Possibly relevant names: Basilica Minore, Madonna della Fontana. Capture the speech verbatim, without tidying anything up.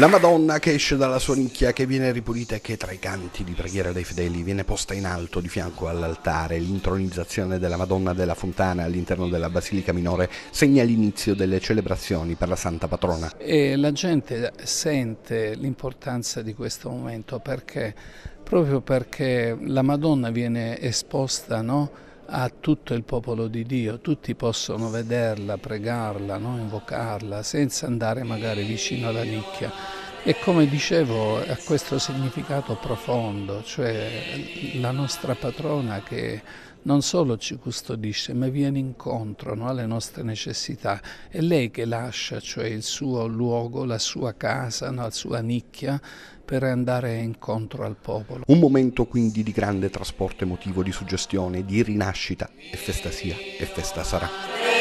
La Madonna che esce dalla sua nicchia, che viene ripulita e che tra i canti di preghiera dei fedeli viene posta in alto di fianco all'altare. L'intronizzazione della Madonna della Fontana all'interno della Basilica Minore segna l'inizio delle celebrazioni per la Santa Patrona. E la gente sente l'importanza di questo momento perché, proprio perché la Madonna viene esposta, no, a tutto il popolo di Dio, tutti possono vederla, pregarla, no? Invocarla senza andare magari vicino alla nicchia. E come dicevo, ha questo significato profondo, cioè la nostra patrona che non solo ci custodisce ma viene incontro, no, alle nostre necessità. È lei che lascia, cioè, il suo luogo, la sua casa, no, la sua nicchia, per andare incontro al popolo. Un momento quindi di grande trasporto emotivo, di suggestione, di rinascita. E festa sia e festa sarà.